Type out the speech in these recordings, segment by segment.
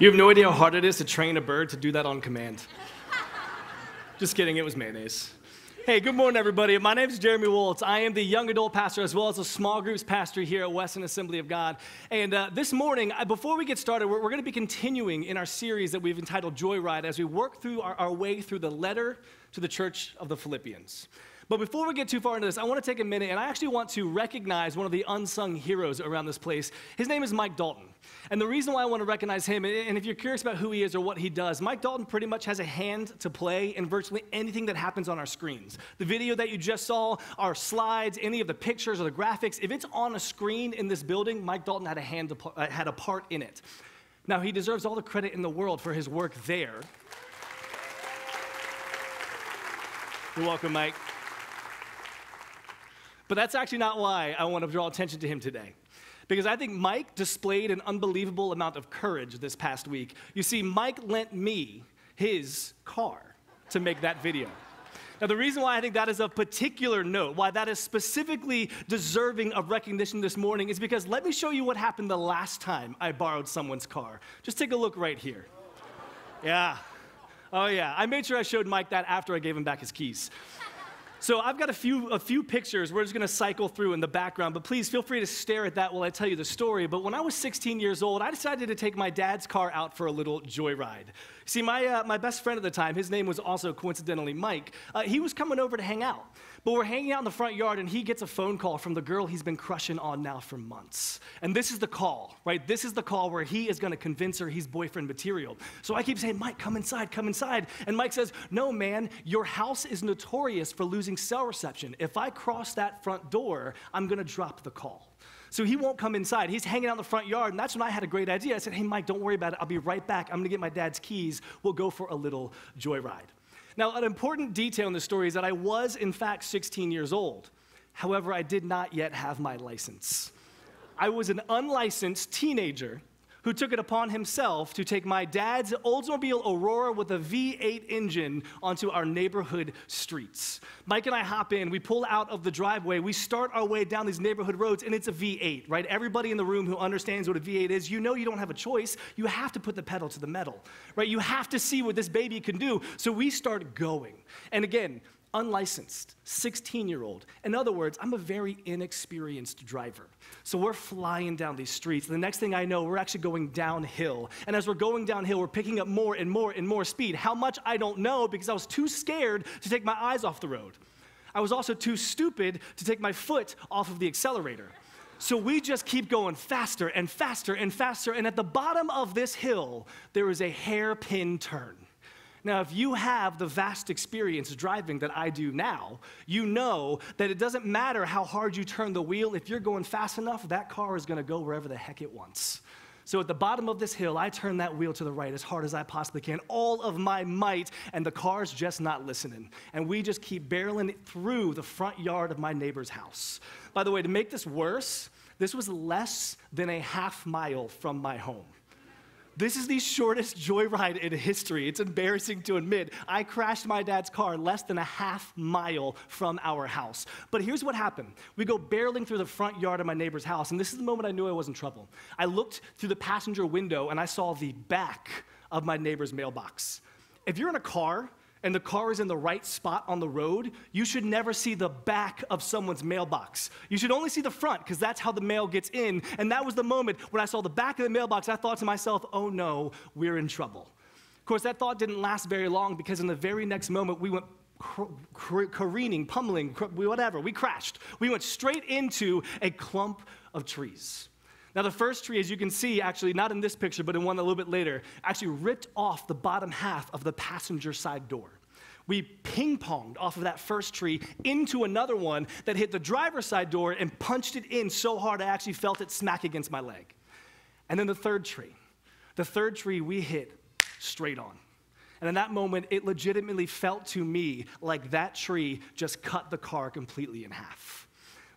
You have no idea how hard it is to train a bird to do that on command. Just kidding, it was mayonnaise. Hey, good morning, everybody. My name is Jeremy Woltz. I am the young adult pastor as well as a small groups pastor here at West End Assembly of God. And this morning, before we get started, we're going to be continuing in our series that we've entitled Joyride as we work through our way through the letter to the church of the Philippians. But before we get too far into this, I want to take a minute, and I actually want to recognize one of the unsung heroes around this place. His name is Mike Dalton. And the reason why I want to recognize him, and if you're curious about who he is or what he does, Mike Dalton pretty much has a hand to play in virtually anything that happens on our screens. The video that you just saw, our slides, any of the pictures or the graphics, if it's on a screen in this building, Mike Dalton had had a part in it. Now, he deserves all the credit in the world for his work there. You're welcome, Mike. But that's actually not why I want to draw attention to him today, because I think Mike displayed an unbelievable amount of courage this past week. You see, Mike lent me his car to make that video. Now, the reason why I think that is of particular note, why that is specifically deserving of recognition this morning, is because let me show you what happened the last time I borrowed someone's car. Just take a look right here. Yeah. Oh, yeah. I made sure I showed Mike that after I gave him back his keys. So I've got a few pictures we're just going to cycle through in the background, but please feel free to stare at that while I tell you the story. But when I was 16 years old, I decided to take my dad's car out for a little joyride. See, my best friend at the time, his name was also coincidentally Mike, he was coming over to hang out. But we're hanging out in the front yard, and he gets a phone call from the girl he's been crushing on now for months. And this is the call, right? This is the call where he is going to convince her he's boyfriend material. So I keep saying, Mike, come inside, come inside. And Mike says, no, man, your house is notorious for losing cell reception. If I cross that front door, I'm going to drop the call. So he won't come inside. He's hanging out in the front yard, and that's when I had a great idea. I said, hey, Mike, don't worry about it. I'll be right back. I'm going to get my dad's keys. We'll go for a little joyride. Now, an important detail in the story is that I was, in fact, 16 years old. However, I did not yet have my license. I was an unlicensed teenager who took it upon himself to take my dad's Oldsmobile Aurora with a V8 engine onto our neighborhood streets. Mike and I hop in, we pull out of the driveway, we start our way down these neighborhood roads, and it's a V8, right? Everybody in the room who understands what a V8 is, you know you don't have a choice. You have to put the pedal to the metal, right? You have to see what this baby can do. So we start going. And again, unlicensed, 16-year-old. In other words, I'm a very inexperienced driver. So we're flying down these streets. The next thing I know, we're actually going downhill. And as we're going downhill, we're picking up more and more and more speed. How much, I don't know, because I was too scared to take my eyes off the road. I was also too stupid to take my foot off of the accelerator. So we just keep going faster and faster and faster. And at the bottom of this hill, there is a hairpin turn. Now, if you have the vast experience driving that I do now, you know that it doesn't matter how hard you turn the wheel. If you're going fast enough, that car is going to go wherever the heck it wants. So at the bottom of this hill, I turn that wheel to the right as hard as I possibly can, all of my might, and the car's just not listening. And we just keep barreling through the front yard of my neighbor's house. By the way, to make this worse, this was less than a half mile from my home. This is the shortest joyride in history. It's embarrassing to admit. I crashed my dad's car less than a half mile from our house. But here's what happened. We go barreling through the front yard of my neighbor's house, and this is the moment I knew I was in trouble. I looked through the passenger window, and I saw the back of my neighbor's mailbox. If you're in a car, and the car is in the right spot on the road, you should never see the back of someone's mailbox. You should only see the front, because that's how the mail gets in. And that was the moment when I saw the back of the mailbox, I thought to myself, oh no, we're in trouble. Of course, that thought didn't last very long, because in the very next moment, we went careening, pummeling, whatever, we crashed. We went straight into a clump of trees. Now, the first tree, as you can see, actually, not in this picture, but in one a little bit later, actually ripped off the bottom half of the passenger side door. We ping-ponged off of that first tree into another one that hit the driver's side door and punched it in so hard I actually felt it smack against my leg. And then the third tree we hit straight on. And in that moment, it legitimately felt to me like that tree just cut the car completely in half.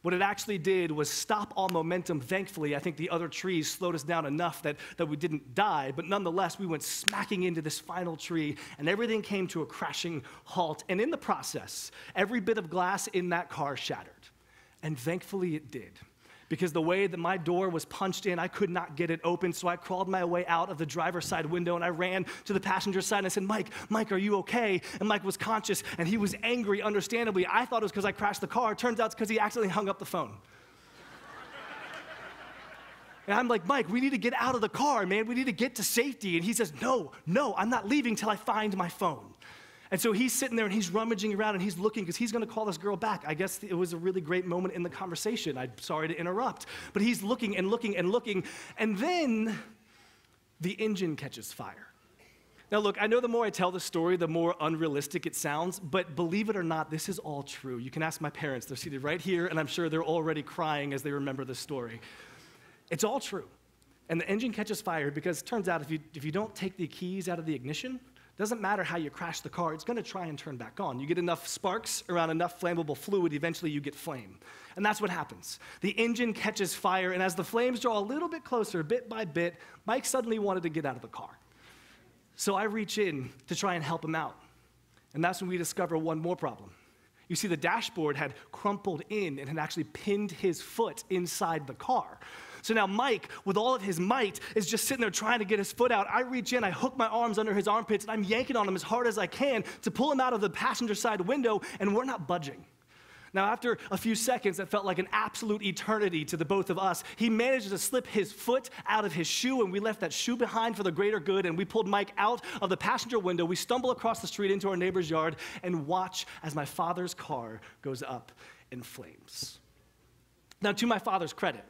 What it actually did was stop all momentum. Thankfully, I think the other trees slowed us down enough that we didn't die, but nonetheless, we went smacking into this final tree, and everything came to a crashing halt. And in the process, every bit of glass in that car shattered. And thankfully, it did, because the way that my door was punched in, I could not get it open, so I crawled my way out of the driver's side window, and I ran to the passenger side, and I said, Mike, are you okay? And Mike was conscious, and he was angry, understandably. I thought it was because I crashed the car. It turns out it's because he accidentally hung up the phone. And I'm like, Mike, we need to get out of the car, man. We need to get to safety. And he says, no, I'm not leaving till I find my phone. And so he's sitting there and he's rummaging around and he's looking because he's going to call this girl back. I guess it was a really great moment in the conversation. I'm sorry to interrupt. But he's looking and looking and looking. And then the engine catches fire. Now, look, I know the more I tell this story, the more unrealistic it sounds. But believe it or not, this is all true. You can ask my parents. They're seated right here, and I'm sure they're already crying as they remember this story. It's all true. And the engine catches fire because it turns out if you don't take the keys out of the ignition, doesn't matter how you crash the car, it's going to try and turn back on. You get enough sparks around enough flammable fluid, eventually you get flame. And that's what happens. The engine catches fire, and as the flames draw a little bit closer, bit by bit, Mike suddenly wanted to get out of the car. So I reach in to try and help him out. And that's when we discover one more problem. You see, the dashboard had crumpled in and had actually pinned his foot inside the car. So now Mike, with all of his might, is just sitting there trying to get his foot out. I reach in, I hook my arms under his armpits, and I'm yanking on him as hard as I can to pull him out of the passenger side window, and we're not budging. Now, after a few seconds that felt like an absolute eternity to the both of us, he managed to slip his foot out of his shoe, and we left that shoe behind for the greater good, and we pulled Mike out of the passenger window. We stumble across the street into our neighbor's yard and watch as my father's car goes up in flames. Now, to my father's credit,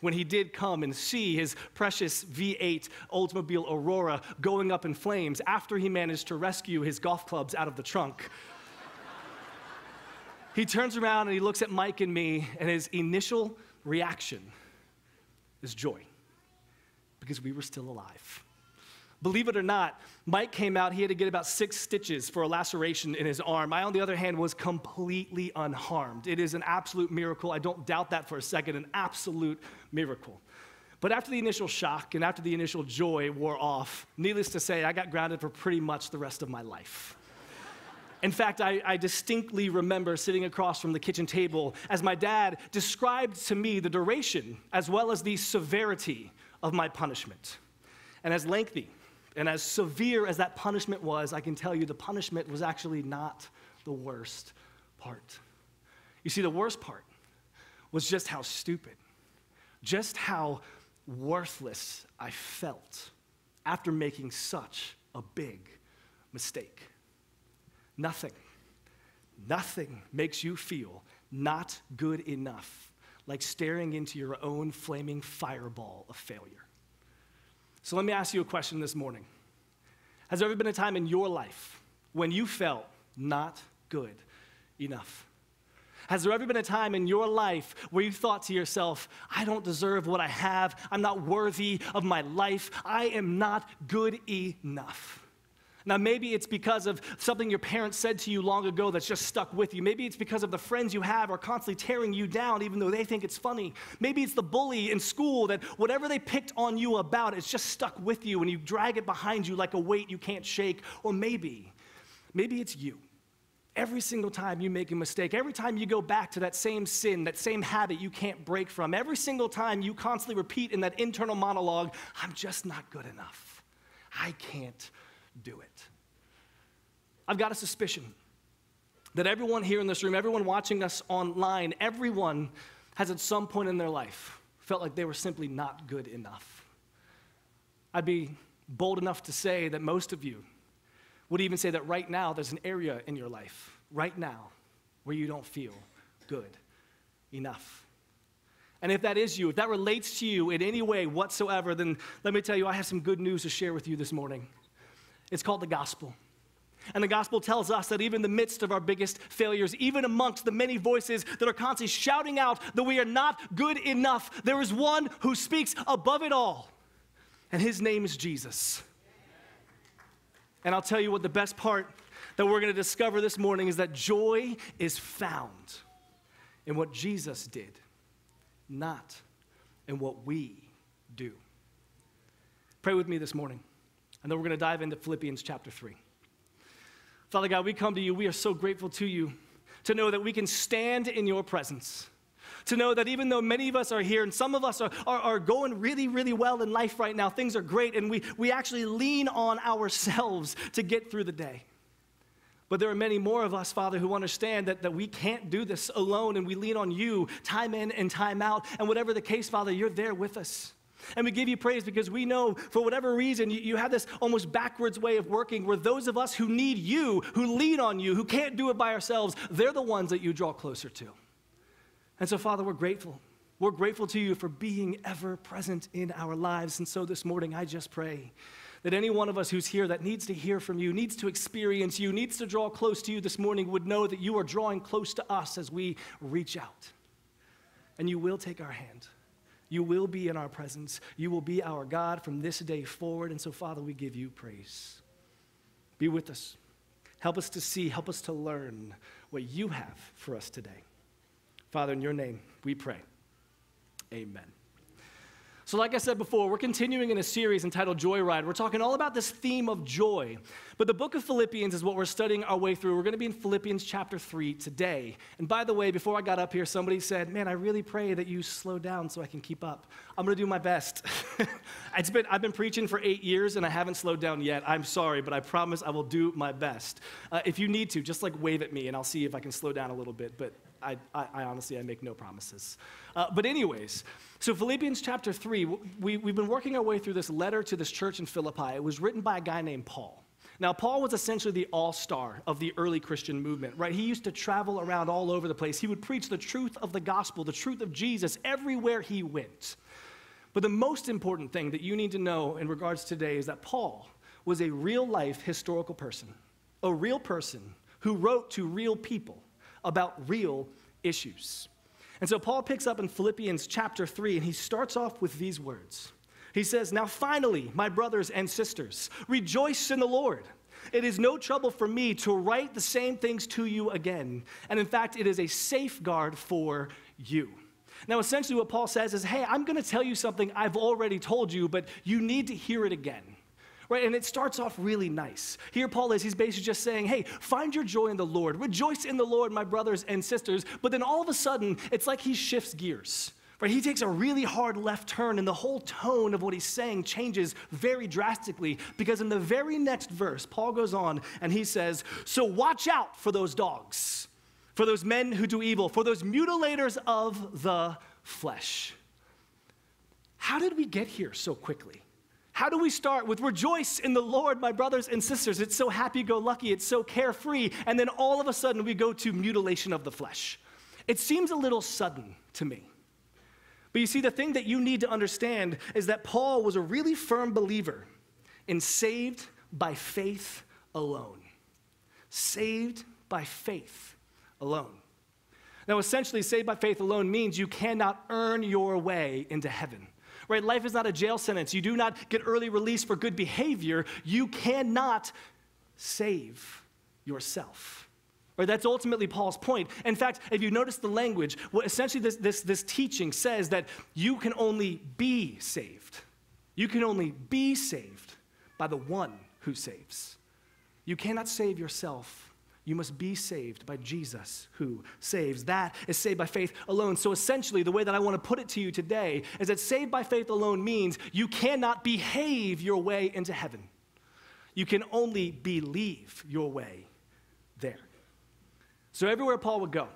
when he did come and see his precious V8 Oldsmobile Aurora going up in flames after he managed to rescue his golf clubs out of the trunk, he turns around and he looks at Mike and me, and his initial reaction is joy, because we were still alive. Believe it or not, Mike came out, he had to get about 6 stitches for a laceration in his arm. I, on the other hand, was completely unharmed. It is an absolute miracle. I don't doubt that for a second, an absolute miracle. But after the initial shock and after the initial joy wore off, needless to say, I got grounded for pretty much the rest of my life. In fact, I distinctly remember sitting across from the kitchen table as my dad described to me the duration as well as the severity of my punishment. And as lengthy and as severe as that punishment was, I can tell you the punishment was actually not the worst part. You see, the worst part was just how stupid, just how worthless I felt after making such a big mistake. Nothing makes you feel not good enough like staring into your own flaming fireball of failure. So let me ask you a question this morning. Has there ever been a time in your life when you felt not good enough? Has there ever been a time in your life where you thought to yourself, I don't deserve what I have, I'm not worthy of my life, I am not good enough? Now, maybe it's because of something your parents said to you long ago that's just stuck with you. Maybe it's because of the friends you have are constantly tearing you down even though they think it's funny. Maybe it's the bully in school that whatever they picked on you about, it's just stuck with you and you drag it behind you like a weight you can't shake. Or maybe it's you. Every single time you make a mistake, every time you go back to that same sin, that same habit you can't break from, every single time you constantly repeat in that internal monologue, I'm just not good enough. I can't do it. I've got a suspicion that everyone here in this room, everyone watching us online, everyone has at some point in their life felt like they were simply not good enough. I'd be bold enough to say that most of you would even say that right now there's an area in your life, right now, where you don't feel good enough. And if that is you, if that relates to you in any way whatsoever, then let me tell you, I have some good news to share with you this morning. It's called the gospel. And the gospel tells us that even in the midst of our biggest failures, even amongst the many voices that are constantly shouting out that we are not good enough, there is one who speaks above it all, and his name is Jesus. And I'll tell you what, the best part that we're going to discover this morning is that joy is found in what Jesus did, not in what we do. Pray with me this morning, and then we're going to dive into Philippians chapter 3. Father God, we come to you. We are so grateful to you to know that we can stand in your presence. to know that even though many of us are here and some of us are going really, really well in life right now, things are great, and we actually lean on ourselves to get through the day. But there are many more of us, Father, who understand that we can't do this alone, and we lean on you time in and time out. And whatever the case, Father, you're there with us. And we give you praise because we know, for whatever reason, you have this almost backwards way of working where those of us who need you, who lean on you, who can't do it by ourselves, they're the ones that you draw closer to. And so, Father, we're grateful. We're grateful to you for being ever present in our lives. And so this morning, I just pray that any one of us who's here that needs to hear from you, needs to experience you, needs to draw close to you this morning would know that you are drawing close to us as we reach out. And you will take our hand. You will be in our presence. You will be our God from this day forward. And so, Father, we give you praise. Be with us. Help us to see. Help us to learn what you have for us today. Father, in your name, we pray. Amen. So like I said before, we're continuing in a series entitled Joyride. We're talking all about this theme of joy. But the book of Philippians is what we're studying our way through. We're going to be in Philippians chapter 3 today. And by the way, before I got up here, somebody said, man, I really pray that you slow down so I can keep up. I'm going to do my best. I've been preaching for 8 years, and I haven't slowed down yet. I'm sorry, but I promise I will do my best. If you need to, just like wave at me, and I'll see if I can slow down a little bit. But I honestly, I make no promises. But anyways, so Philippians chapter 3, we've been working our way through this letter to this church in Philippi. It was written by a guy named Paul. Now, Paul was essentially the all-star of the early Christian movement, right? He used to travel around all over the place. He would preach the truth of the gospel, the truth of Jesus, everywhere he went. But the most important thing that you need to know in regards to today is that Paul was a real-life historical person, a real person who wrote to real people about real issues. And so Paul picks up in Philippians chapter 3, and he starts off with these words. He says, now finally, my brothers and sisters, rejoice in the Lord. It is no trouble for me to write the same things to you again. And in fact, it is a safeguard for you. Now, essentially what Paul says is, hey, I'm going to tell you something I've already told you, but you need to hear it again. Right, and it starts off really nice. Here Paul is, he's basically just saying, hey, find your joy in the Lord. Rejoice in the Lord, my brothers and sisters. But then all of a sudden, it's like he shifts gears. Right? He takes a really hard left turn, and the whole tone of what he's saying changes very drastically, because in the very next verse, Paul goes on and he says, so watch out for those dogs, for those men who do evil, for those mutilators of the flesh. How did we get here so quickly? How do we start with rejoice in the Lord, my brothers and sisters? It's so happy-go-lucky, it's so carefree, and then all of a sudden we go to mutilation of the flesh. It seems a little sudden to me. But you see, the thing that you need to understand is that Paul was a really firm believer in saved by faith alone. Saved by faith alone. Now, essentially, saved by faith alone means you cannot earn your way into heaven. Right? Life is not a jail sentence. You do not get early release for good behavior. You cannot save yourself. Right? That's ultimately Paul's point. In fact, if you notice the language, what essentially this teaching says that you can only be saved. You can only be saved by the one who saves. You cannot save yourself. You must be saved by Jesus who saves. That is saved by faith alone. So essentially, the way that I want to put it to you today is that saved by faith alone means you cannot behave your way into heaven. You can only believe your way there. So everywhere Paul would go,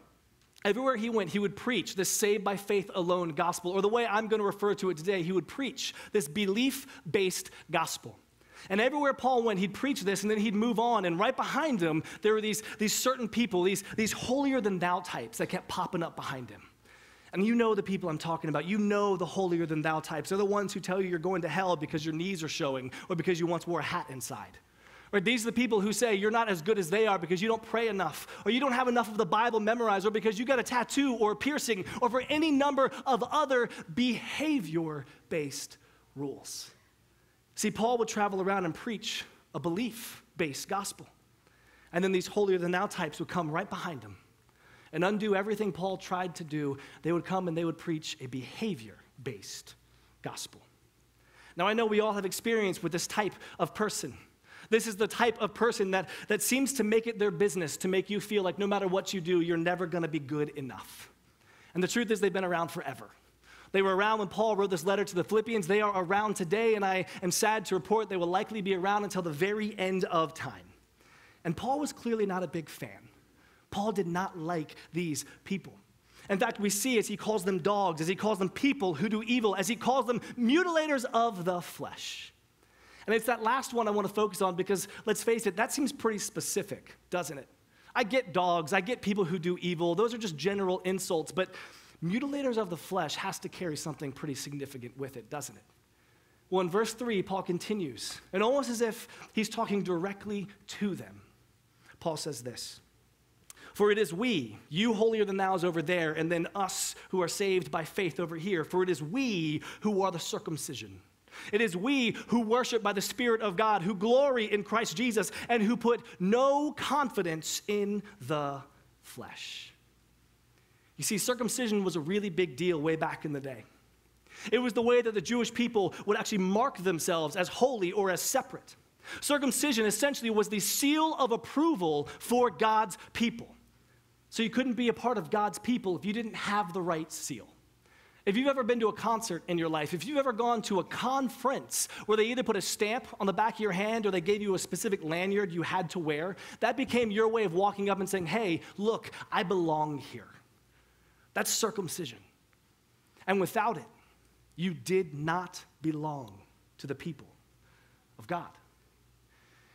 everywhere he went, he would preach this saved by faith alone gospel, or the way I'm going to refer to it today, he would preach this belief-based gospel. And everywhere Paul went, he'd preach this, and then he'd move on. And right behind him, there were these certain people, these holier-than-thou types that kept popping up behind him. And you know the people I'm talking about. You know the holier-than-thou types. They're the ones who tell you you're going to hell because your knees are showing or because you once wore a hat inside. Right? These are the people who say you're not as good as they are because you don't pray enough, or you don't have enough of the Bible memorized, or because you got a tattoo or a piercing, or for any number of other behavior-based rules. See, Paul would travel around and preach a belief-based gospel. And then these holier-than-thou types would come right behind him and undo everything Paul tried to do. They would come and they would preach a behavior-based gospel. Now, I know we all have experience with this type of person. This is the type of person that seems to make it their business to make you feel like no matter what you do, you're never going to be good enough. And the truth is they've been around forever. They were around when Paul wrote this letter to the Philippians. They are around today, and I am sad to report they will likely be around until the very end of time. And Paul was clearly not a big fan. Paul did not like these people. In fact, we see as he calls them dogs, as he calls them people who do evil, as he calls them mutilators of the flesh. And it's that last one I want to focus on because, let's face it, that seems pretty specific, doesn't it? I get dogs, I get people who do evil. Those are just general insults, but mutilators of the flesh has to carry something pretty significant with it, doesn't it? Well, in verse 3, Paul continues, and almost as if he's talking directly to them. Paul says this, "For it is we, you holier than thou's over there, and then us who are saved by faith over here. For it is we who are the circumcision. It is we who worship by the Spirit of God, who glory in Christ Jesus, and who put no confidence in the flesh." You see, circumcision was a really big deal way back in the day. It was the way that the Jewish people would actually mark themselves as holy or as separate. Circumcision essentially was the seal of approval for God's people. So you couldn't be a part of God's people if you didn't have the right seal. If you've ever been to a concert in your life, if you've ever gone to a conference where they either put a stamp on the back of your hand or they gave you a specific lanyard you had to wear, that became your way of walking up and saying, "Hey, look, I belong here." That's circumcision. And without it, you did not belong to the people of God.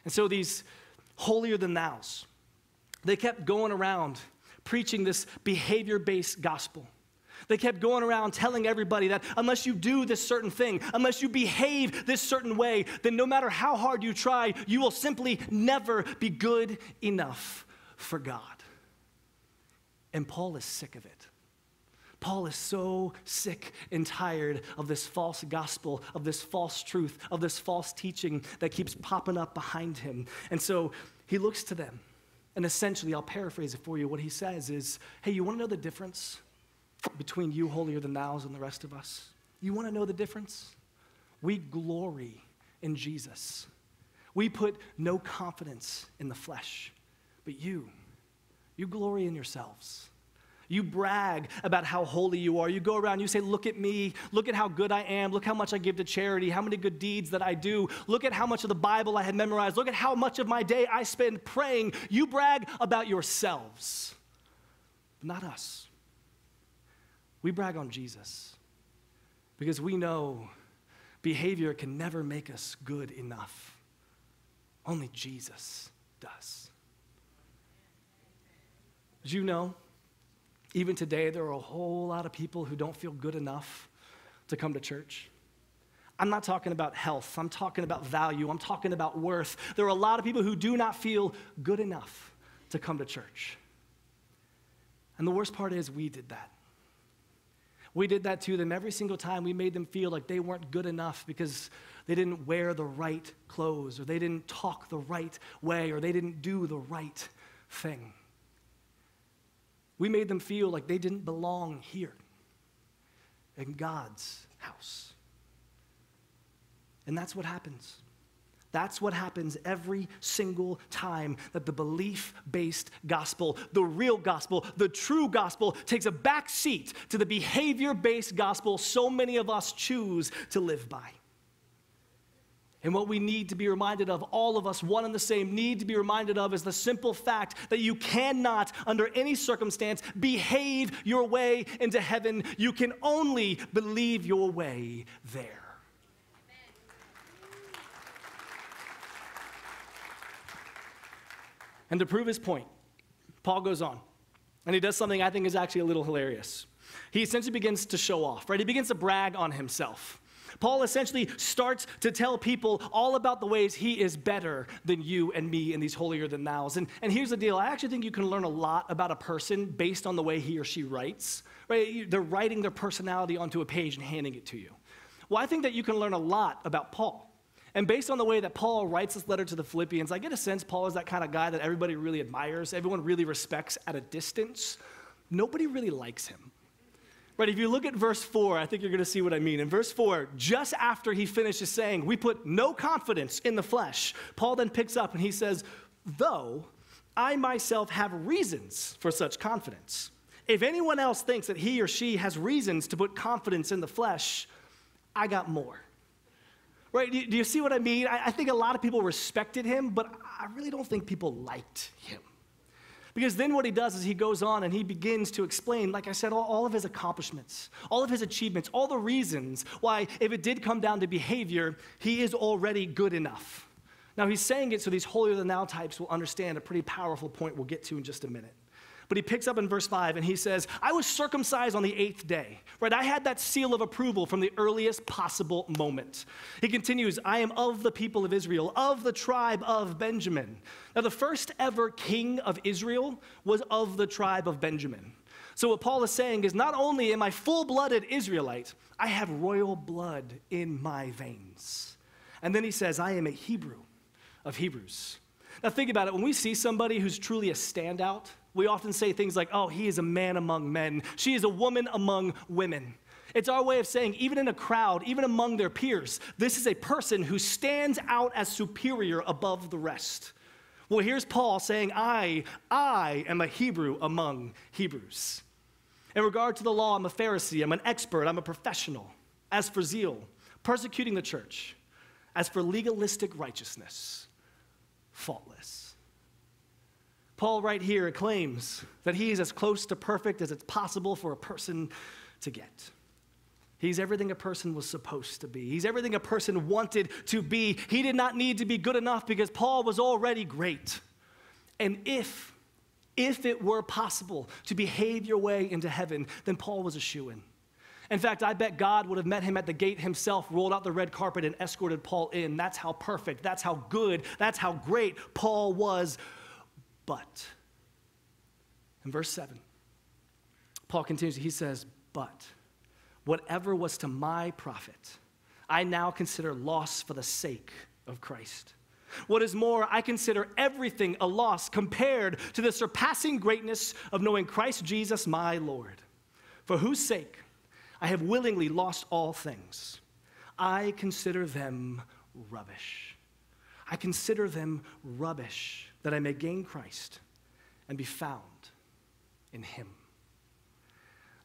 And so these holier-than-thous, they kept going around preaching this behavior-based gospel. They kept going around telling everybody that unless you do this certain thing, unless you behave this certain way, then no matter how hard you try, you will simply never be good enough for God. And Paul is sick of it. Paul is so sick and tired of this false gospel, of this false truth, of this false teaching that keeps popping up behind him. And so he looks to them, and essentially, I'll paraphrase it for you, what he says is, "Hey, you want to know the difference between you holier-than-thous and the rest of us? You want to know the difference? We glory in Jesus. We put no confidence in the flesh. But you glory in yourselves. You brag about how holy you are. You go around, you say, look at me. Look at how good I am. Look how much I give to charity. How many good deeds that I do. Look at how much of the Bible I had memorized. Look at how much of my day I spend praying." You brag about yourselves, but not us. We brag on Jesus because we know behavior can never make us good enough. Only Jesus does. As you know, even today, there are a whole lot of people who don't feel good enough to come to church. I'm not talking about health. I'm talking about value. I'm talking about worth. There are a lot of people who do not feel good enough to come to church. And the worst part is we did that. We did that to them every single time. We made them feel like they weren't good enough because they didn't wear the right clothes, or they didn't talk the right way, or they didn't do the right thing. We made them feel like they didn't belong here in God's house. And that's what happens. That's what happens every single time that the belief-based gospel, the real gospel, the true gospel, takes a back seat to the behavior-based gospel so many of us choose to live by. And what we need to be reminded of, all of us, one and the same, need to be reminded of is the simple fact that you cannot, under any circumstance, behave your way into heaven. You can only believe your way there. And to prove his point, Paul goes on, and he does something I think is actually a little hilarious. He essentially begins to show off, right? He begins to brag on himself. Paul essentially starts to tell people all about the ways he is better than you and me and these holier-than-thous. And here's the deal. I actually think you can learn a lot about a person based on the way he or she writes, right? They're writing their personality onto a page and handing it to you. Well, I think that you can learn a lot about Paul. And based on the way that Paul writes this letter to the Philippians, I get a sense Paul is that kind of guy that everybody really admires, everyone really respects at a distance. Nobody really likes him. Right, if you look at verse 4, I think you're going to see what I mean. In verse 4, just after he finishes saying, "We put no confidence in the flesh," Paul then picks up and he says, "Though I myself have reasons for such confidence. If anyone else thinks that he or she has reasons to put confidence in the flesh, I got more. Right? Do you see what I mean? I think a lot of people respected him, but I really don't think people liked him. Because then what he does is he goes on and he begins to explain, like I said, all of his accomplishments, all of his achievements, all the reasons why, if it did come down to behavior, he is already good enough. Now, he's saying it so these holier-than-thou types will understand a pretty powerful point we'll get to in just a minute. But he picks up in verse 5 and he says, I was circumcised on the 8th day, right? I had that seal of approval from the earliest possible moment. He continues, I am of the people of Israel, of the tribe of Benjamin. Now, the first ever king of Israel was of the tribe of Benjamin. So what Paul is saying is not only am I full-blooded Israelite, I have royal blood in my veins. And then he says, I am a Hebrew of Hebrews. Now, think about it. When we see somebody who's truly a standout, we often say things like, oh, he is a man among men. She is a woman among women. It's our way of saying, even in a crowd, even among their peers, this is a person who stands out as superior above the rest. Well, here's Paul saying, I am a Hebrew among Hebrews. In regard to the law, I'm a Pharisee, I'm an expert, I'm a professional. As for zeal, persecuting the church. As for legalistic righteousness, faultless. Paul right here claims that he is as close to perfect as it's possible for a person to get. He's everything a person was supposed to be. He's everything a person wanted to be. He did not need to be good enough because Paul was already great. And if it were possible to behave your way into heaven, then Paul was a shoo-in. In fact, I bet God would have met him at the gate himself, rolled out the red carpet, and escorted Paul in. That's how perfect, that's how good, that's how great Paul was. But, in verse 7, Paul continues, he says, but whatever was to my profit, I now consider loss for the sake of Christ. What is more, I consider everything a loss compared to the surpassing greatness of knowing Christ Jesus my Lord, for whose sake I have willingly lost all things. I consider them rubbish. I consider them rubbish, that I may gain Christ and be found in him.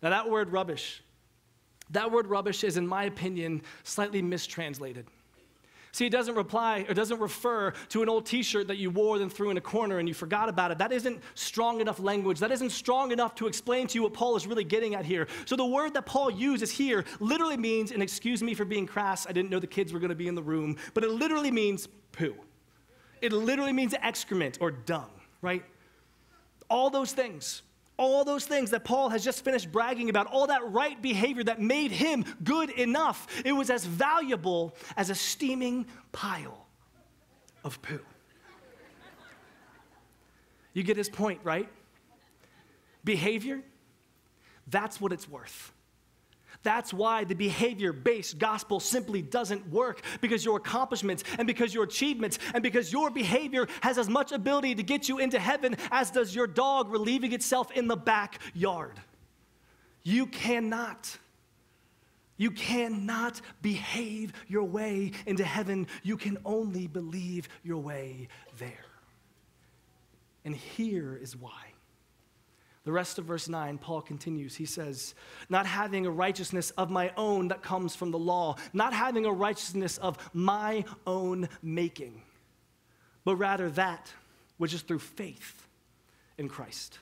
Now that word rubbish is, in my opinion, slightly mistranslated. See, it doesn't refer to an old t-shirt that you wore then threw in a corner and you forgot about it. That isn't strong enough language. That isn't strong enough to explain to you what Paul is really getting at here. So the word that Paul uses here literally means, and excuse me for being crass, I didn't know the kids were going to be in the room, but it literally means poo. It literally means excrement or dung, right? All those things that Paul has just finished bragging about, all that right behavior that made him good enough, it was as valuable as a steaming pile of poo. You get his point, right? Behavior, that's what it's worth. That's why the behavior-based gospel simply doesn't work, because your accomplishments and because your achievements and because your behavior has as much ability to get you into heaven as does your dog relieving itself in the backyard. You cannot behave your way into heaven. You can only believe your way there. And here is why. The rest of verse 9, Paul continues. He says, not having a righteousness of my own that comes from the law, not having a righteousness of my own making, but rather that which is through faith in Christ,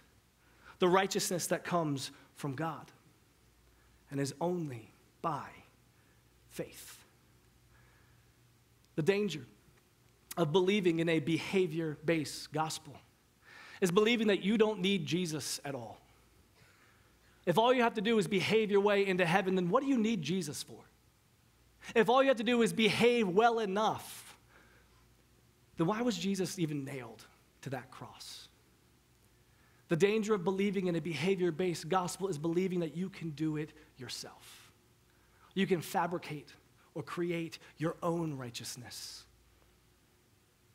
the righteousness that comes from God and is only by faith. The danger of believing in a behavior-based gospel is believing that you don't need Jesus at all. If all you have to do is behave your way into heaven, then what do you need Jesus for? If all you have to do is behave well enough, then why was Jesus even nailed to that cross? The danger of believing in a behavior-based gospel is believing that you can do it yourself. You can fabricate or create your own righteousness.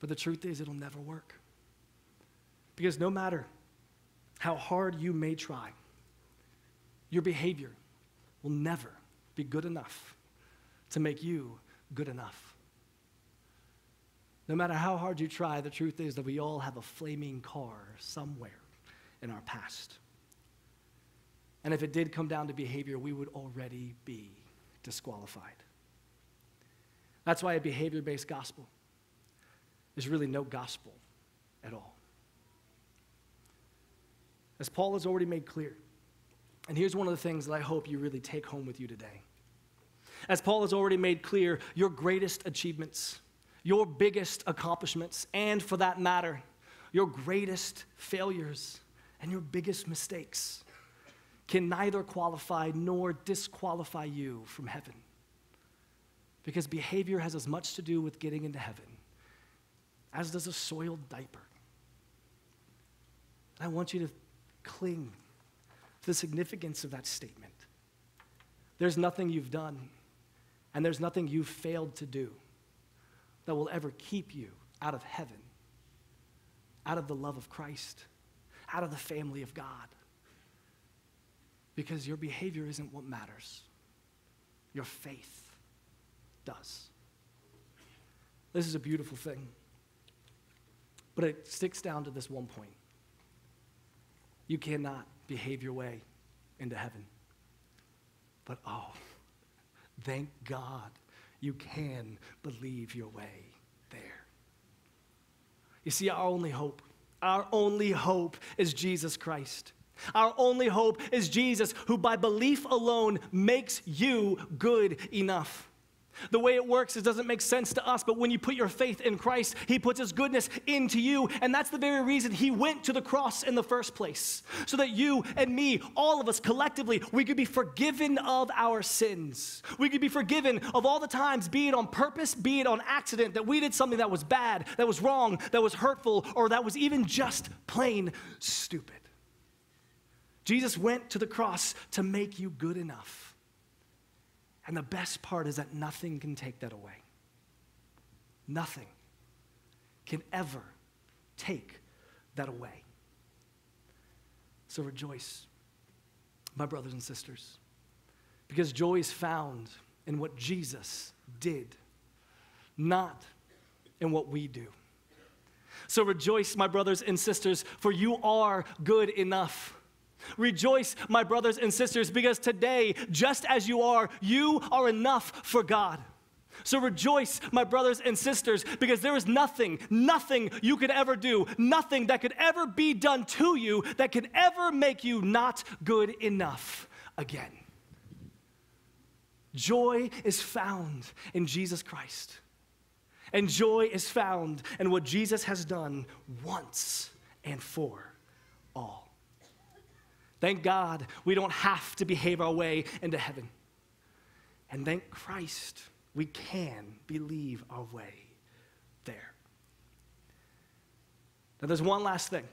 But the truth is, it'll never work. Because no matter how hard you may try, your behavior will never be good enough to make you good enough. No matter how hard you try, the truth is that we all have a flaming car somewhere in our past. And if it did come down to behavior, we would already be disqualified. That's why a behavior-based gospel is really no gospel at all. As Paul has already made clear, and here's one of the things that I hope you really take home with you today. As Paul has already made clear, your greatest achievements, your biggest accomplishments, and for that matter, your greatest failures and your biggest mistakes can neither qualify nor disqualify you from heaven. Because behavior has as much to do with getting into heaven as does a soiled diaper. And I want you to cling to the significance of that statement. There's nothing you've done, and there's nothing you've failed to do that will ever keep you out of heaven, out of the love of Christ, out of the family of God, because your behavior isn't what matters. Your faith does. This is a beautiful thing, but it sticks down to this one point. You cannot behave your way into heaven. But oh, thank God you can believe your way there. You see, our only hope is Jesus Christ. Our only hope is Jesus, who by belief alone makes you good enough. The way it works is it doesn't make sense to us, but when you put your faith in Christ, he puts his goodness into you, and that's the very reason he went to the cross in the first place, so that you and me, all of us collectively, we could be forgiven of our sins. We could be forgiven of all the times, be it on purpose, be it on accident, that we did something that was bad, that was wrong, that was hurtful, or that was even just plain stupid. Jesus went to the cross to make you good enough. And the best part is that nothing can take that away. Nothing can ever take that away. So rejoice, my brothers and sisters, because joy is found in what Jesus did, not in what we do. So rejoice, my brothers and sisters, for you are good enough. Rejoice, my brothers and sisters, because today, just as you are enough for God. So rejoice, my brothers and sisters, because there is nothing you could ever do, nothing that could ever be done to you that could ever make you not good enough again. Joy is found in Jesus Christ, and joy is found in what Jesus has done once and for all. Thank God we don't have to behave our way into heaven. And thank Christ we can believe our way there. Now there's one last thing.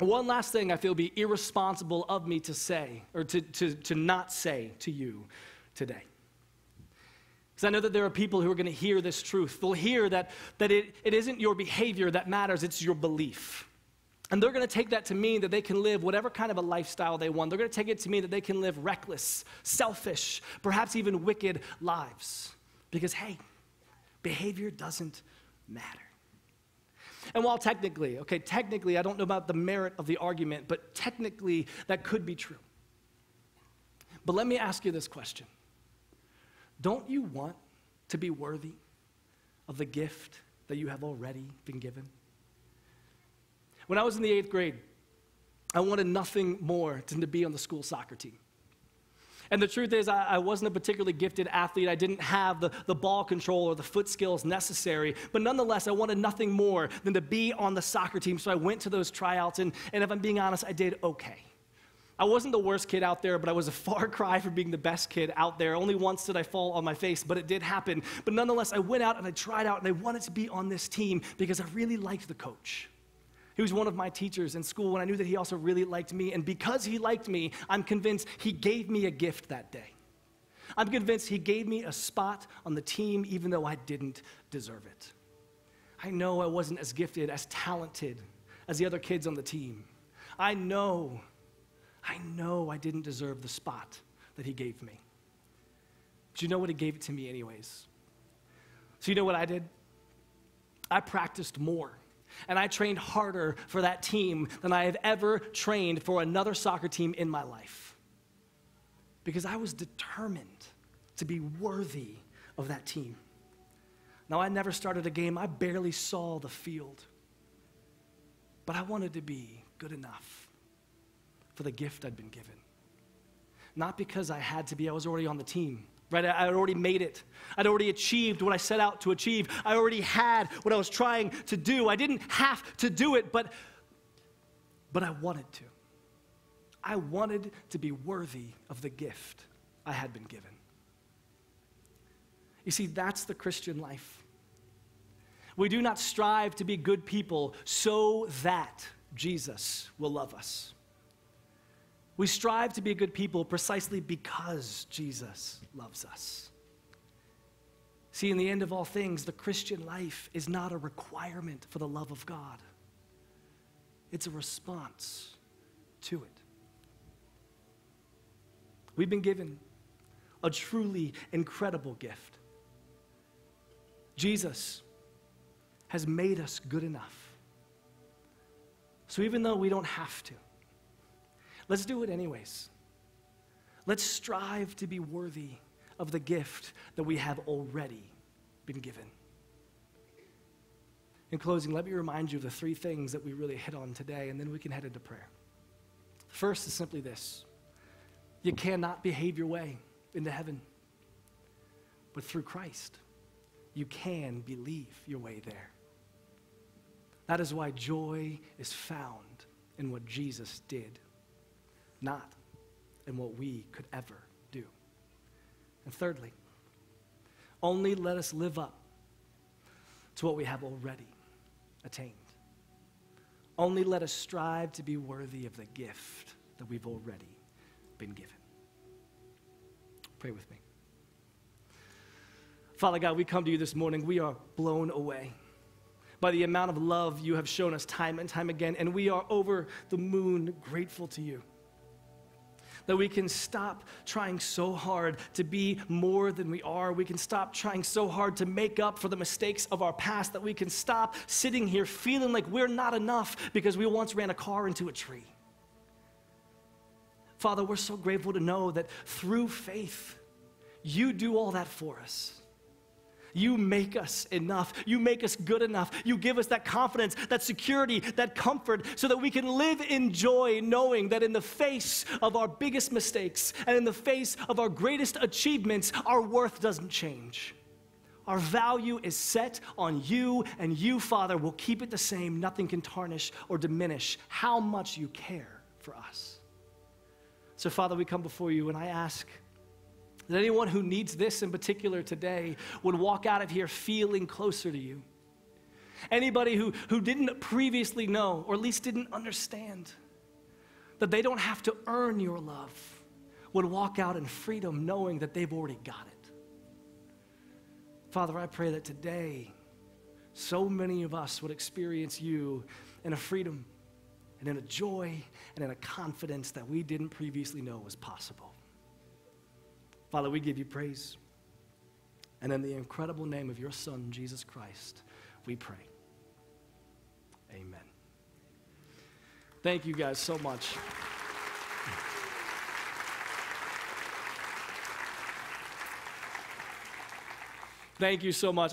One last thing I feel would be irresponsible of me to say, or to not say to you today. Because I know that there are people who are going to hear this truth. They'll hear that it isn't your behavior that matters, it's your belief. And they're going to take that to mean that they can live whatever kind of a lifestyle they want. They're going to take it to mean that they can live reckless, selfish, perhaps even wicked lives. Because, hey, behavior doesn't matter. And while technically, I don't know about the merit of the argument, but technically that could be true. But let me ask you this question. Don't you want to be worthy of the gift that you have already been given? When I was in the 8th grade, I wanted nothing more than to be on the school soccer team. And the truth is, I wasn't a particularly gifted athlete. I didn't have the ball control or the foot skills necessary. But nonetheless, I wanted nothing more than to be on the soccer team. So I went to those tryouts, and if I'm being honest, I did okay. I wasn't the worst kid out there, but I was a far cry from being the best kid out there. Only once did I fall on my face, but it did happen. But nonetheless, I went out and I tried out, and I wanted to be on this team because I really liked the coach. He was one of my teachers in school, and I knew that he also really liked me. And because he liked me, I'm convinced he gave me a gift that day. I'm convinced he gave me a spot on the team, even though I didn't deserve it. I know I wasn't as gifted, as talented as the other kids on the team. I know I didn't deserve the spot that he gave me. But you know what? He gave it to me anyways. So you know what I did? I practiced more. And I trained harder for that team than I have ever trained for another soccer team in my life. because I was determined to be worthy of that team. Now, I never started a game. I barely saw the field. But I wanted to be good enough for the gift I'd been given. Not because I had to be. I was already on the team, right? I had already made it. I'd already achieved what I set out to achieve. I already had what I was trying to do. I didn't have to do it, but I wanted to. I wanted to be worthy of the gift I had been given. You see, that's the Christian life. We do not strive to be good people so that Jesus will love us. We strive to be good people precisely because Jesus loves us. See, in the end of all things, the Christian life is not a requirement for the love of God. It's a response to it. We've been given a truly incredible gift. Jesus has made us good enough. So even though we don't have to, let's do it anyways. Let's strive to be worthy of the gift that we have already been given. In closing, let me remind you of the three things that we really hit on today, and then we can head into prayer. First is simply this. You cannot behave your way into heaven, but through Christ, you can believe your way there. That is why joy is found in what Jesus did, not in what we could ever do. And thirdly, only let us live up to what we have already attained. Only let us strive to be worthy of the gift that we've already been given. Pray with me. Father God, we come to you this morning. We are blown away by the amount of love you have shown us time and time again, and we are over the moon grateful to you that we can stop trying so hard to be more than we are. We can stop trying so hard to make up for the mistakes of our past, that we can stop sitting here feeling like we're not enough because we once ran a car into a tree. Father, we're so grateful to know that through faith, you do all that for us. You make us enough. You make us good enough. You give us that confidence, that security, that comfort, so that we can live in joy knowing that in the face of our biggest mistakes and in the face of our greatest achievements, our worth doesn't change. Our value is set on you, and you, Father, will keep it the same. Nothing can tarnish or diminish how much you care for us. So, Father, we come before you, and I ask that anyone who needs this in particular today would walk out of here feeling closer to you. Anybody who didn't previously know, or at least didn't understand, that they don't have to earn your love, would walk out in freedom knowing that they've already got it. Father, I pray that today so many of us would experience you in a freedom and in a joy and in a confidence that we didn't previously know was possible. Father, we give you praise. And in the incredible name of your Son, Jesus Christ, we pray. Amen. Thank you guys so much. Thank you so much.